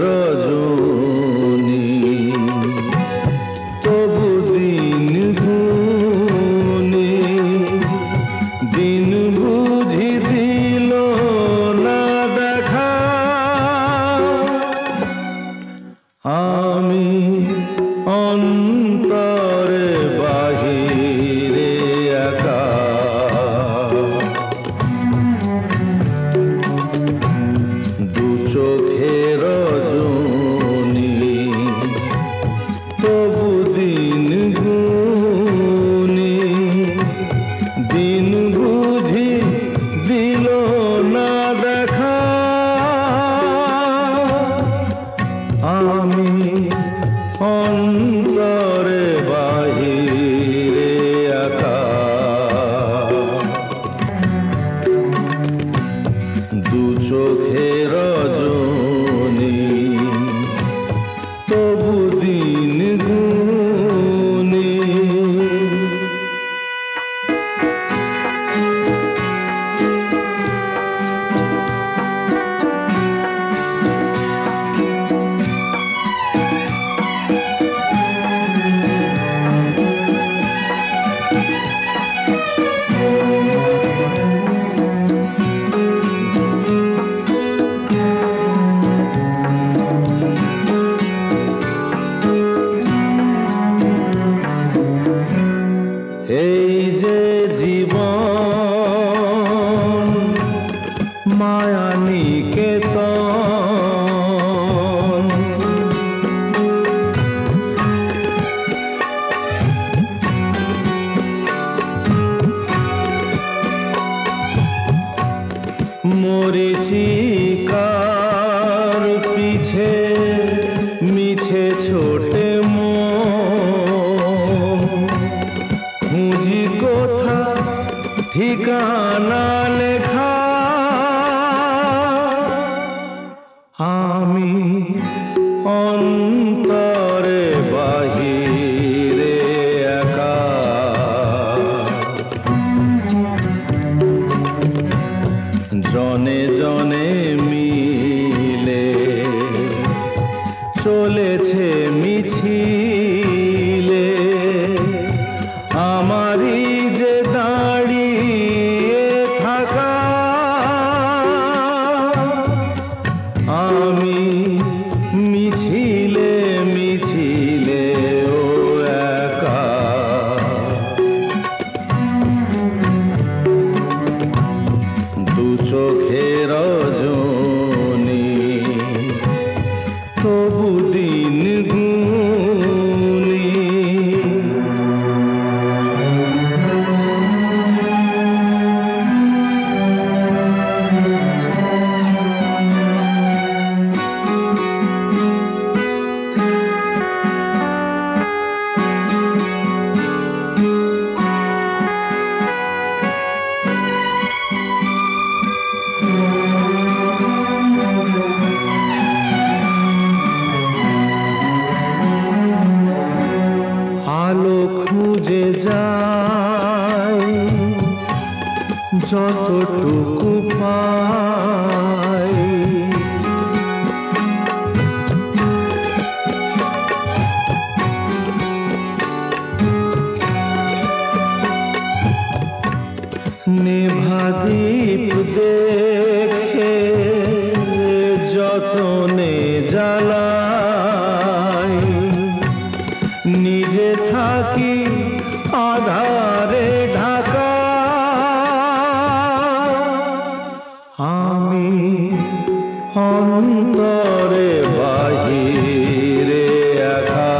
রজনী তবু দিন ঘুমনি দিন বুঝি দিল না দেখা আমি অন্তরে বাহিরে একা অন্তরে বাহিরে একা দু চোখে রজনী তবু দিন গুণী এই যে জীবন মায়া নিকেতন মরিচিকার পিছে মিছে ছোটে ঠিকানা লেখা আমি অন্তরে বাহিরে একা জনে জনে মিলে চলেছে মিছিলে আমারই যে আমি মিছিলে মিছিলে ও একা দু চোখে রজনী তবু দিন গুণী আলো খুঁজে যায় যতটুকু পাই নিভাদীপ দেখে যতনে জ্বালা নিজে থাকি আধারে ঢাকা আমি অন্তরে বাহিরে একা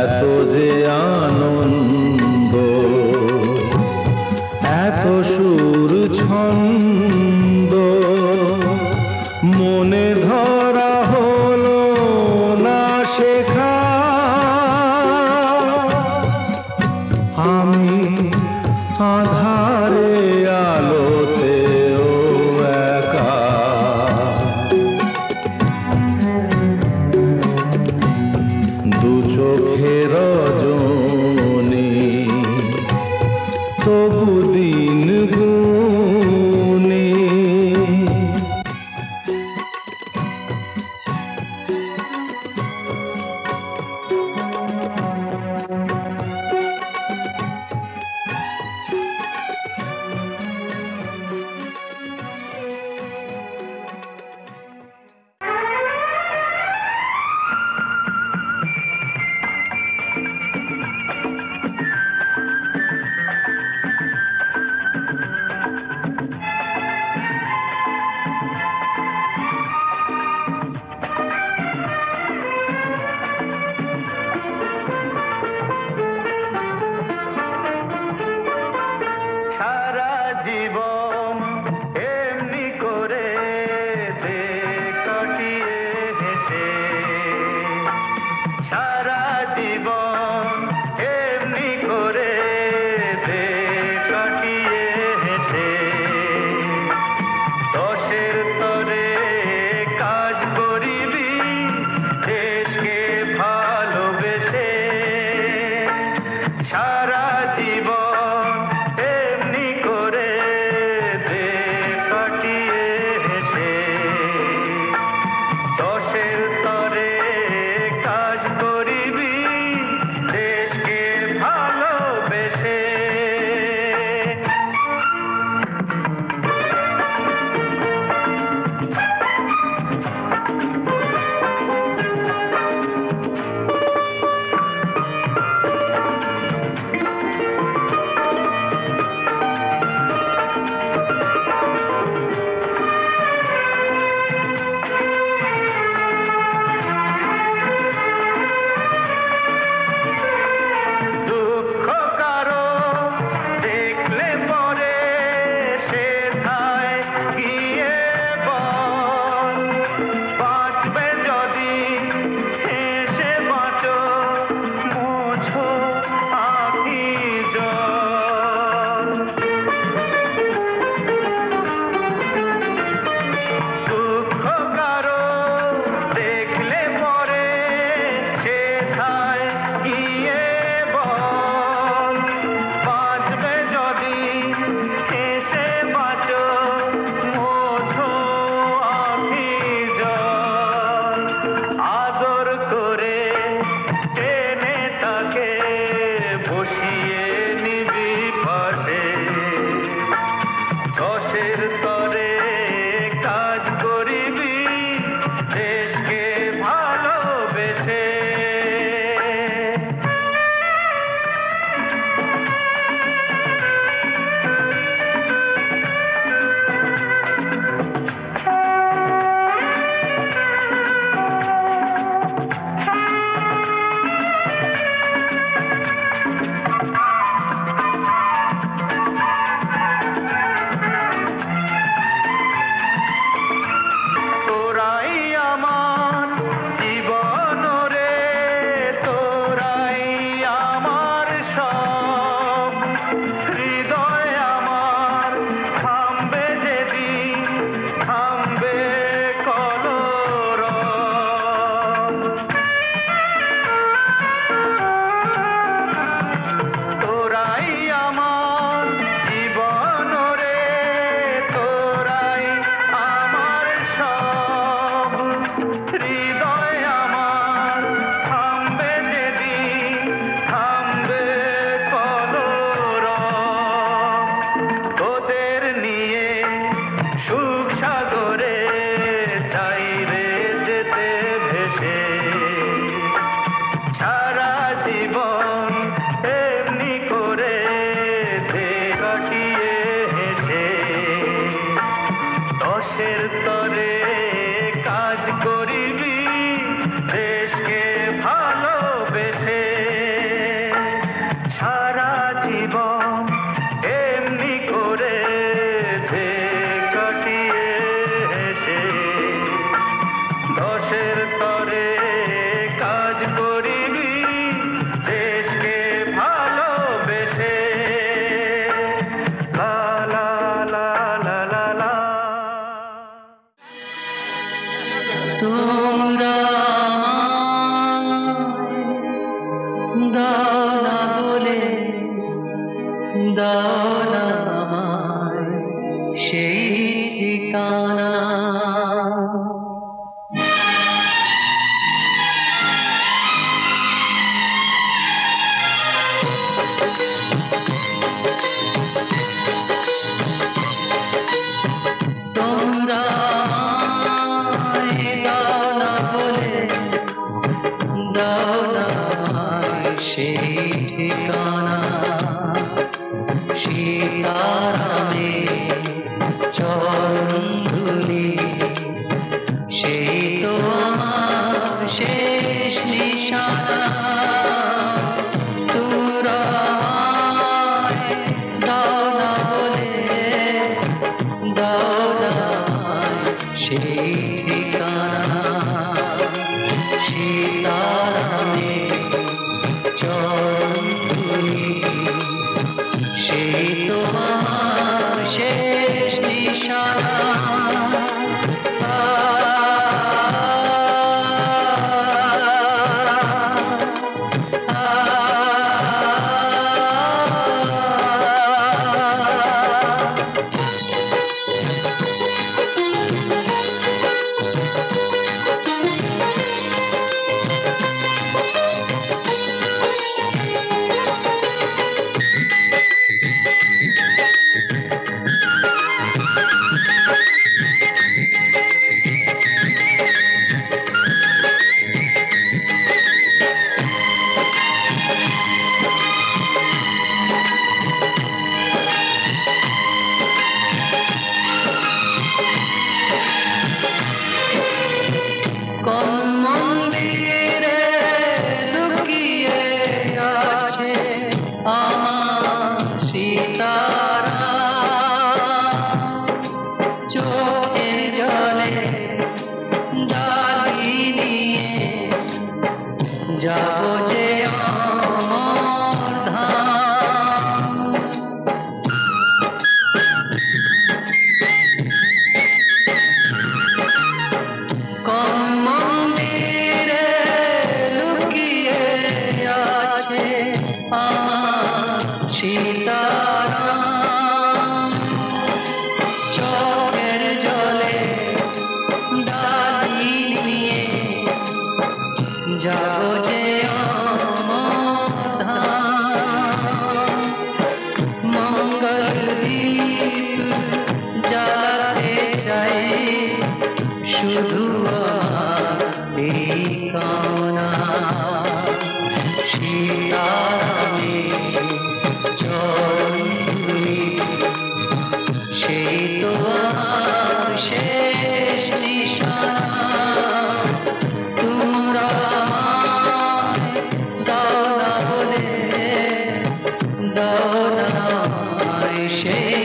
এত যে আনন্দ এত সুর ছন্দ শুধু এই কামনা সীতারামে চন্দ্রী সেই তোমার শেষ নিশানা তোমরা দাও না বলে দাও না সেই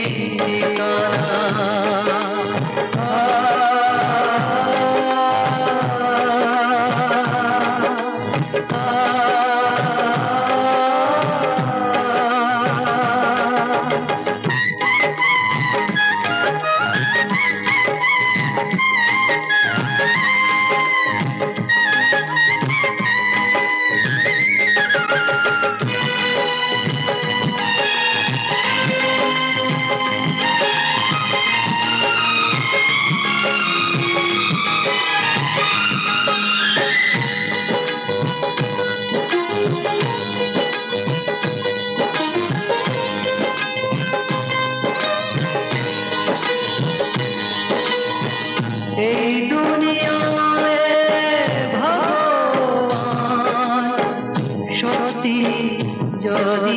ঠিকানা যদি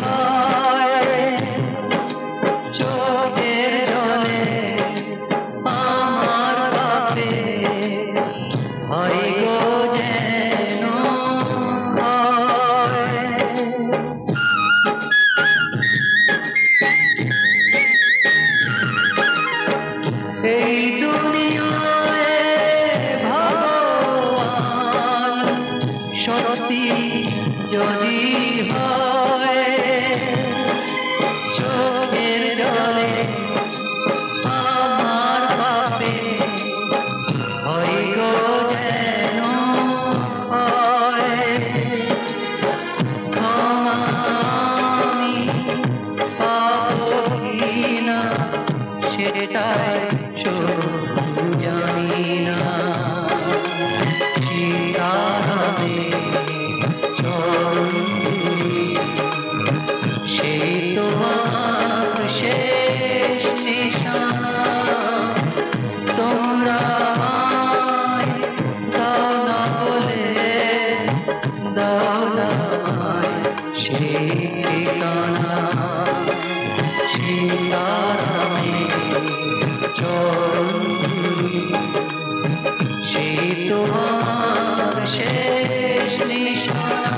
হয় চোখের জলে আমার পাপে হয় গো যেন এই দুনিয়ায় ভগবান সরতি যদি হয় চোখের জলে আমার পাপে হয় গো যেন ক্ষমা আমি পাবো কিনা সেটাই শুধু জানি না শেষ নিশানা তোমরা আমায় দাও না বলে দাও না আমায় সেই ঠিকানা সীতারামে চন্দ্রী সেই তোমার শেষ নিশানা।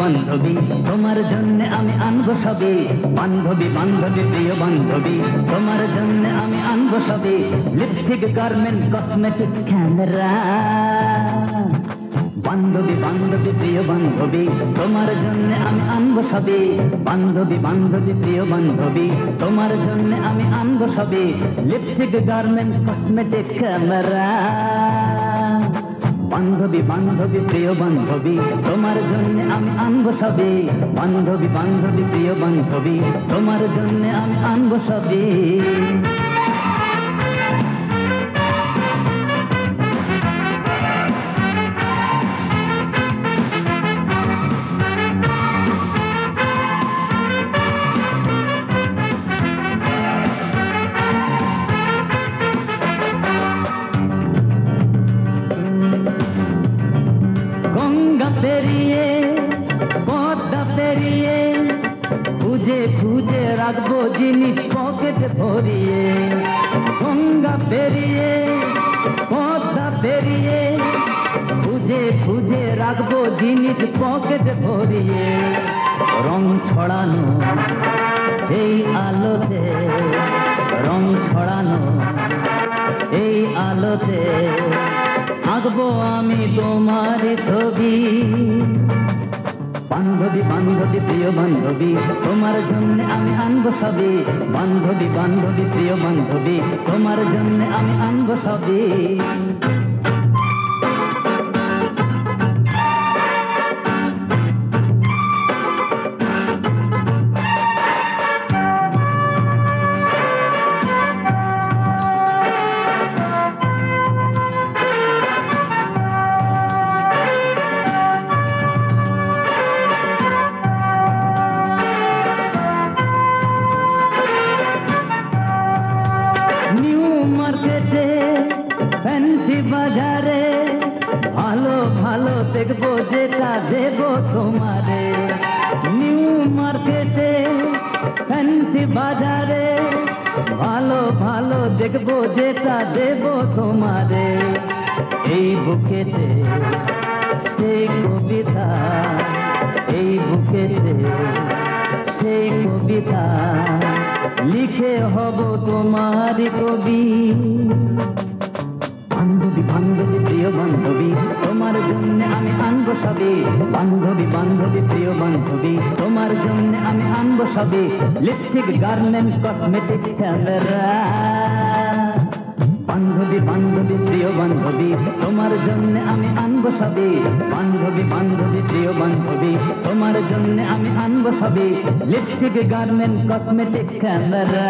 বান্ধবী তোমার জন্য আমি আনবো সবে বান্ধবী বান্ধবী প্রিয় বান্ধবী তোমার জন্য আমি আনবো সবে লিপস্টিক গার্মেন্ট কসমেটিক ক্যামেরা বান্ধবী বান্ধবী প্রিয় বান্ধবী তোমার জন্য আমি আনবো সবে বান্ধবী বান্ধবী প্রিয় বান্ধবী তোমার জন্য আমি আনবো সবে লিপস্টিক গার্মেন্ট কসমেটিক ক্যামেরা বান্ধবী বান্ধবী প্রিয় বান্ধবী তোমার জন্য আমি আনবো সবে বান্ধবী বান্ধবী প্রিয় বান্ধবী তোমার জন্য আমি আনবো সবে বেরিয়ে খুঁজে খুঁজে রাখবো জিনিস পকেটে ভরিয়ে। গঙ্গা পেরিয়ে পদ্মা পেরিয়ে খুঁজে খুঁজে রাখবো জিনিস পকেটে ভরিয়ে। রং ছড়ানো এই আলোতে, রং ছড়ানো এই আলোতে আঁকবো আমি তোমার ছবি। বান্ধবী বান্ধবী প্রিয় বান্ধবী, তোমার জন্য আমি আনবো সবই। বান্ধবী বান্ধবী প্রিয় বান্ধবী, তোমার জন্য আমি আনবো সবই। বাজারে ভালো ভালো দেখবো যেটা দেবো তোমারে। নিউ মার্কেটে ফ্যান্সি বাজারে ভালো ভালো দেখবো যেটা দেবো তোমারে। এই বুকেতে সেই কবিতা, এই বুকেতে সেই কবিতা লিখে হব তোমার কবি। বান্ধবী বান্ধবী প্রিয় বান্ধবী, তোমার জন্য আমি আনবো সবে। বান্ধবী বান্ধবী প্রিয় বান্ধবী, তোমার জন্য আমি আনবো সবে। Lipstick, garment, cosmetic, camera. বান্ধবী বান্ধবী প্রিয় বান্ধবী, তোমার জন্য আমি আনবো সবে। বান্ধবী বান্ধবী প্রিয় বান্ধবী, তোমার জন্য আমি আনবো সবে। Lipstick, garment, cosmetic, camera.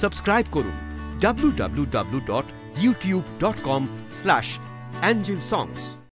Subscribe korun www.youtube.com/angelsongs